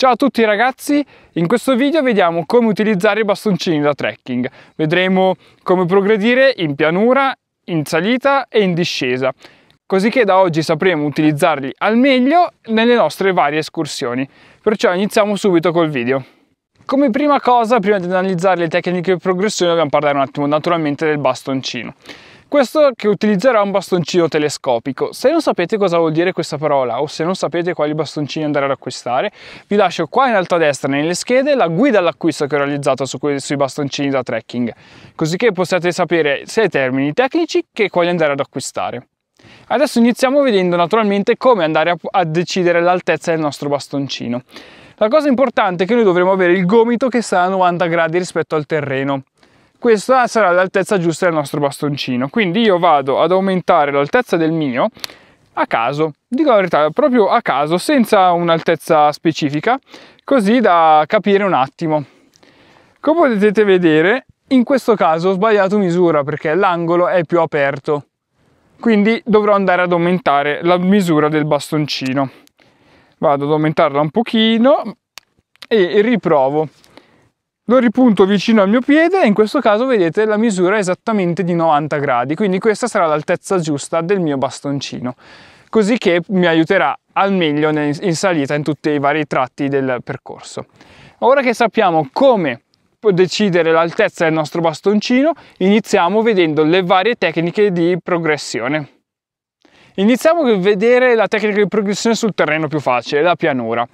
Ciao a tutti ragazzi, in questo video vediamo come utilizzare i bastoncini da trekking. Vedremo come progredire in pianura, in salita e in discesa, così che da oggi sapremo utilizzarli al meglio nelle nostre varie escursioni. Perciò iniziamo subito col video. Come prima cosa, prima di analizzare le tecniche di progressione, dobbiamo parlare un attimo naturalmente del bastoncino. Questo che utilizzerà un bastoncino telescopico. Se non sapete cosa vuol dire questa parola o se non sapete quali bastoncini andare ad acquistare, vi lascio qua in alto a destra nelle schede la guida all'acquisto che ho realizzato sui bastoncini da trekking, così che possiate sapere sia i termini tecnici che quali andare ad acquistare. Adesso iniziamo vedendo naturalmente come andare a decidere l'altezza del nostro bastoncino. La cosa importante è che noi dovremo avere il gomito che sarà a 90 gradi rispetto al terreno. Questa sarà l'altezza giusta del nostro bastoncino, quindi io vado ad aumentare l'altezza del mio a caso, dico la verità, proprio a caso, senza un'altezza specifica, così da capire un attimo. Come potete vedere, in questo caso ho sbagliato misura perché l'angolo è più aperto, quindi dovrò andare ad aumentare la misura del bastoncino. Vado ad aumentarla un pochino e riprovo. Lo ripunto vicino al mio piede e in questo caso vedete la misura è esattamente di 90 gradi, quindi questa sarà l'altezza giusta del mio bastoncino, così che mi aiuterà al meglio in salita in tutti i vari tratti del percorso. Ora che sappiamo come decidere l'altezza del nostro bastoncino, iniziamo vedendo le varie tecniche di progressione. Iniziamo a vedere la tecnica di progressione sul terreno più facile, la pianura.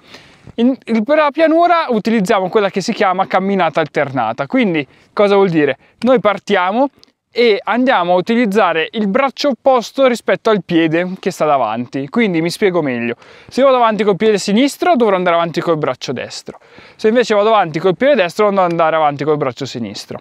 Per la pianura utilizziamo quella che si chiama camminata alternata, quindi cosa vuol dire? Noi partiamo e andiamo a utilizzare il braccio opposto rispetto al piede che sta davanti, quindi mi spiego meglio. Se vado avanti col piede sinistro dovrò andare avanti col braccio destro, se invece vado avanti col piede destro dovrò andare avanti col braccio sinistro.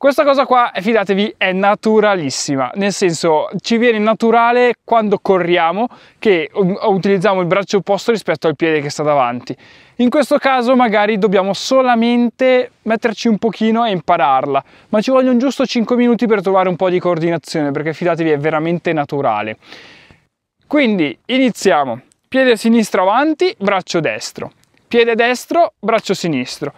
Questa cosa qua, fidatevi, è naturalissima, nel senso ci viene naturale quando corriamo che utilizziamo il braccio opposto rispetto al piede che sta davanti. In questo caso magari dobbiamo solamente metterci un pochino e impararla, ma ci vogliono giusto 5 minuti per trovare un po' di coordinazione, perché fidatevi è veramente naturale. Quindi iniziamo, piede sinistro avanti, braccio destro, piede destro, braccio sinistro.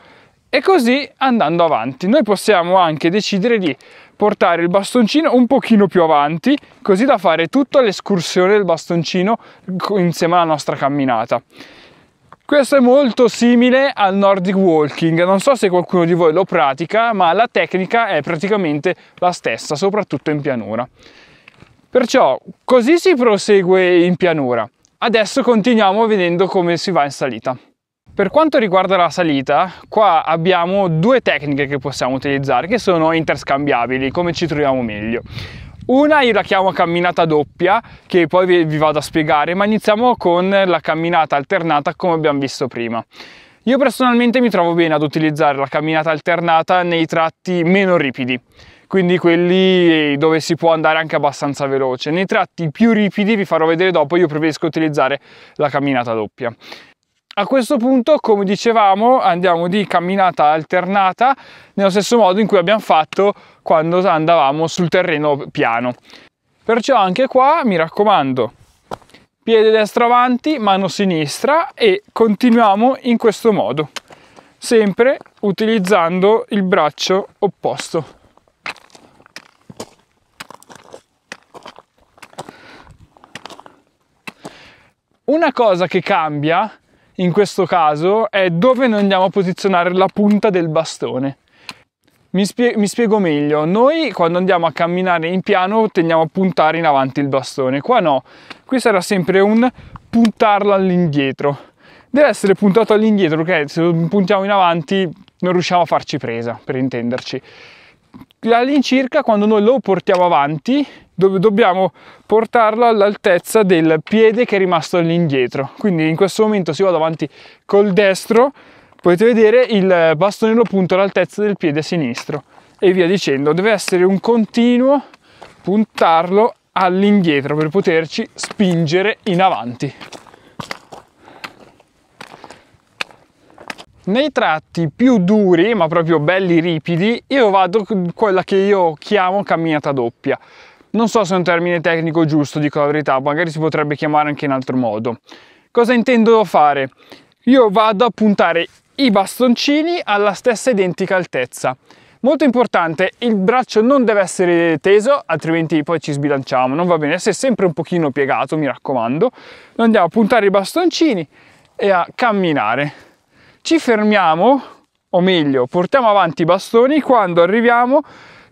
E così andando avanti noi possiamo anche decidere di portare il bastoncino un pochino più avanti, così da fare tutta l'escursione del bastoncino insieme alla nostra camminata. Questo è molto simile al Nordic Walking, non so se qualcuno di voi lo pratica, ma la tecnica è praticamente la stessa, soprattutto in pianura. Perciò così si prosegue in pianura. Adesso continuiamo vedendo come si va in salita. Per quanto riguarda la salita, qua abbiamo due tecniche che possiamo utilizzare, che sono interscambiabili, come ci troviamo meglio. Una io la chiamo camminata doppia, che poi vi vado a spiegare, ma iniziamo con la camminata alternata come abbiamo visto prima. Io personalmente mi trovo bene ad utilizzare la camminata alternata nei tratti meno ripidi, quindi quelli dove si può andare anche abbastanza veloce. Nei tratti più ripidi, vi farò vedere dopo, io preferisco utilizzare la camminata doppia. A questo punto, come dicevamo, andiamo di camminata alternata nello stesso modo in cui abbiamo fatto quando andavamo sul terreno piano. Perciò anche qua, mi raccomando, piede destro avanti, mano sinistra e continuiamo in questo modo, sempre utilizzando il braccio opposto. Una cosa che cambia in questo caso è dove noi andiamo a posizionare la punta del bastone. Mi spiego meglio, noi quando andiamo a camminare in piano tendiamo a puntare in avanti il bastone, qua no, qui sarà sempre un puntarlo all'indietro, deve essere puntato all'indietro perché se lo puntiamo in avanti non riusciamo a farci presa, per intenderci. All'incirca quando noi lo portiamo avanti dobbiamo portarlo all'altezza del piede che è rimasto all'indietro, quindi in questo momento se vado avanti col destro potete vedere il bastone lo punto all'altezza del piede sinistro e via dicendo, deve essere un continuo puntarlo all'indietro per poterci spingere in avanti. Nei tratti più duri, ma proprio belli ripidi, io vado con quella che io chiamo camminata doppia. Non so se è un termine tecnico giusto, dico la verità, magari si potrebbe chiamare anche in altro modo. Cosa intendo fare? io vado a puntare i bastoncini alla stessa identica altezza. Molto importante, il braccio non deve essere teso, altrimenti poi ci sbilanciamo, non va bene, se è sempre un pochino piegato, mi raccomando. Andiamo a puntare i bastoncini e a camminare. Ci fermiamo, o meglio, portiamo avanti i bastoni quando arriviamo,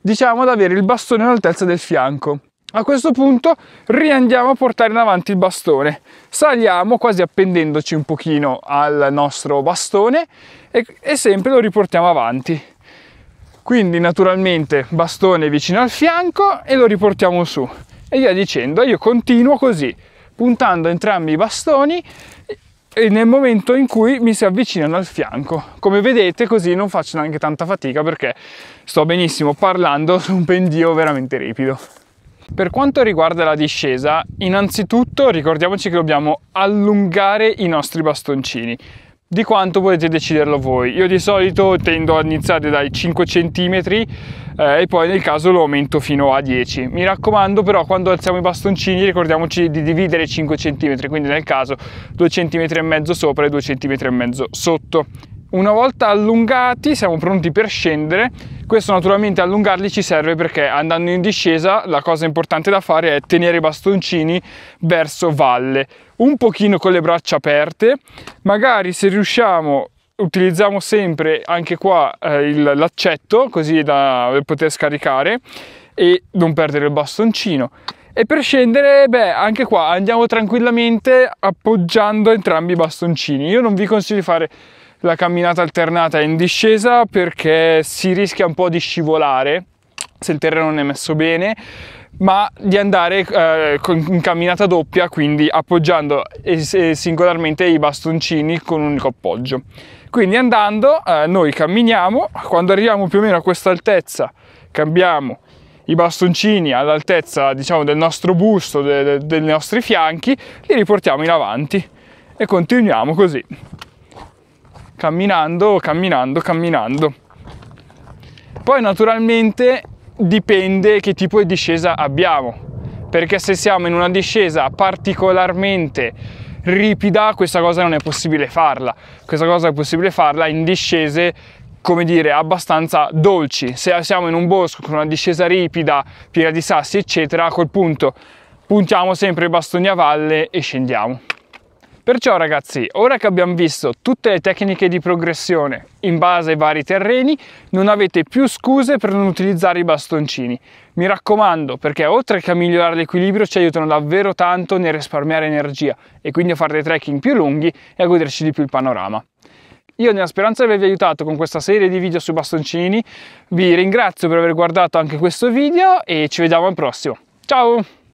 diciamo, ad avere il bastone all'altezza del fianco. A questo punto riandiamo a portare in avanti il bastone, saliamo quasi appendendoci un pochino al nostro bastone e sempre lo riportiamo avanti. Quindi naturalmente bastone vicino al fianco e lo riportiamo su e via dicendo. Io continuo così, puntando entrambi i bastoni e nel momento in cui mi si avvicinano al fianco. Come vedete, così non faccio neanche tanta fatica perché sto benissimo parlando su un pendio veramente ripido. Per quanto riguarda la discesa, innanzitutto ricordiamoci che dobbiamo allungare i nostri bastoncini. Di quanto potete deciderlo voi. Io di solito tendo a iniziare dai 5 cm e poi nel caso lo aumento fino a 10. Mi raccomando però, quando alziamo i bastoncini ricordiamoci di dividere 5 cm, quindi nel caso 2 cm e mezzo sopra e 2 cm e mezzo sotto. Una volta allungati siamo pronti per scendere. Questo naturalmente allungarli ci serve perché andando in discesa la cosa importante da fare è tenere i bastoncini verso valle, un pochino con le braccia aperte, magari se riusciamo utilizziamo sempre anche qua l'accetto così da poter scaricare e non perdere il bastoncino. E per scendere, beh, anche qua andiamo tranquillamente appoggiando entrambi i bastoncini. Io non vi consiglio di fare la camminata alternata in discesa perché si rischia un po' di scivolare se il terreno non è messo bene, ma di andare in camminata doppia, quindi appoggiando singolarmente i bastoncini con un unico appoggio. Quindi andando noi camminiamo, quando arriviamo più o meno a questa altezza cambiamo i bastoncini all'altezza, diciamo, del nostro busto, dei nostri fianchi, li riportiamo in avanti e continuiamo così. Camminando, camminando, camminando. Poi naturalmente dipende che tipo di discesa abbiamo, perché se siamo in una discesa particolarmente ripida questa cosa non è possibile farla. Questa cosa è possibile farla in discese, come dire, abbastanza dolci. Se siamo in un bosco con una discesa ripida, piena di sassi eccetera, a quel punto puntiamo sempre i bastoni a valle e scendiamo. Perciò ragazzi, ora che abbiamo visto tutte le tecniche di progressione in base ai vari terreni, non avete più scuse per non utilizzare i bastoncini. Mi raccomando, perché oltre che a migliorare l'equilibrio ci aiutano davvero tanto nel risparmiare energia e quindi a fare dei trekking più lunghi e a goderci di più il panorama. Io, nella speranza di avervi aiutato con questa serie di video sui bastoncini, vi ringrazio per aver guardato anche questo video e ci vediamo al prossimo. Ciao!